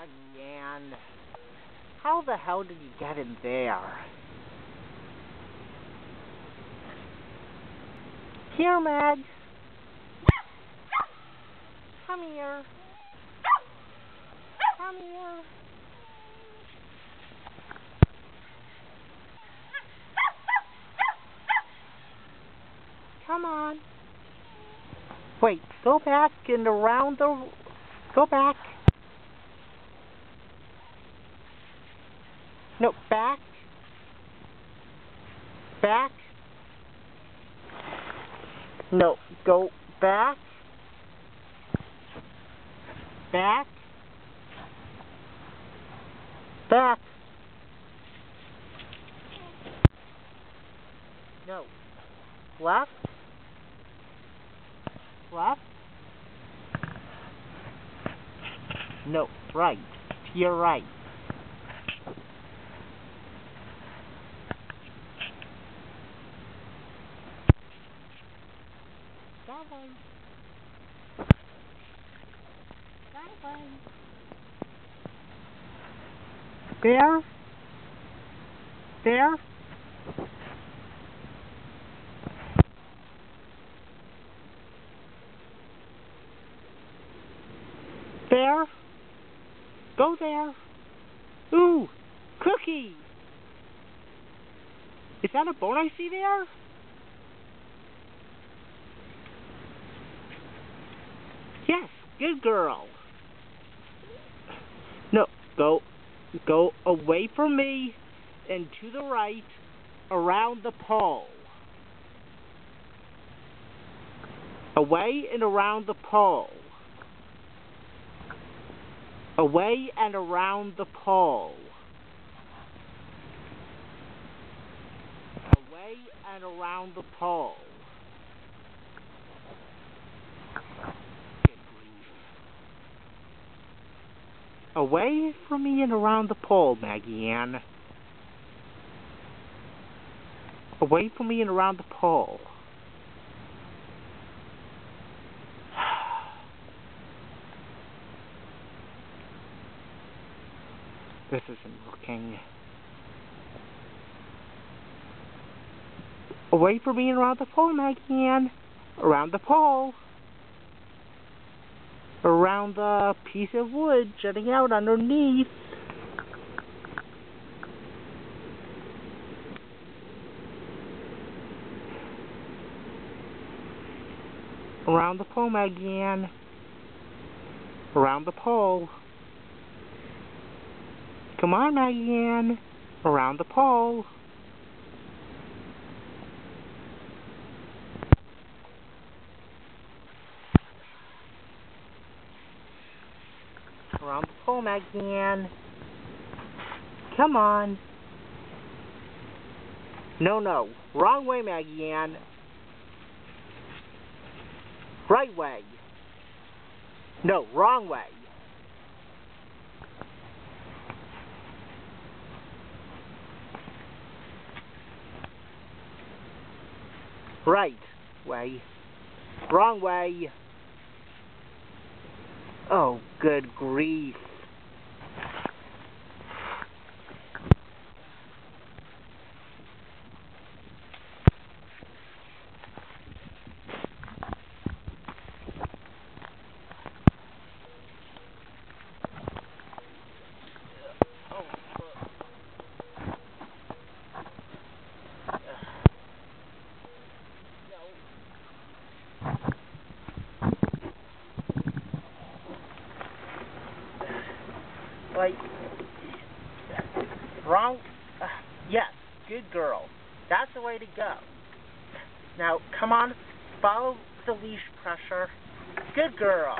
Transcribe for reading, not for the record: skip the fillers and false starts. Maggie Ann. How the hell did you get in there? Here, Mag. Come here. Come here. Come on. Wait, go back and around the... Go back. No, back. Back. No, go back. Back. Back. No. Left. Left. No, right. To your right. Bye-bye. Bye-bye. There. There. There. Go there. Ooh, cookie. Is that a bone I see there? Yes, good girl. No, go away from me and to the right around the pole. Away and around the pole. Away and around the pole. Away and around the pole. Away from me and around the pole, Maggie Ann. Away from me and around the pole. This isn't working. Away from me and around the pole, Maggie Ann. Around the pole. Around the piece of wood jutting out underneath. Around the pole, Maggie Ann. Around the pole. Come on, Maggie Ann. Around the pole. Around the pole, Maggie Ann. Come on. No. Wrong way, Maggie Ann. Right way. No, wrong way. Right way. Wrong way. Oh, good grief. Like, wrong, yes, good girl, that's the way to go. Now, come on, follow the leash pressure, good girl.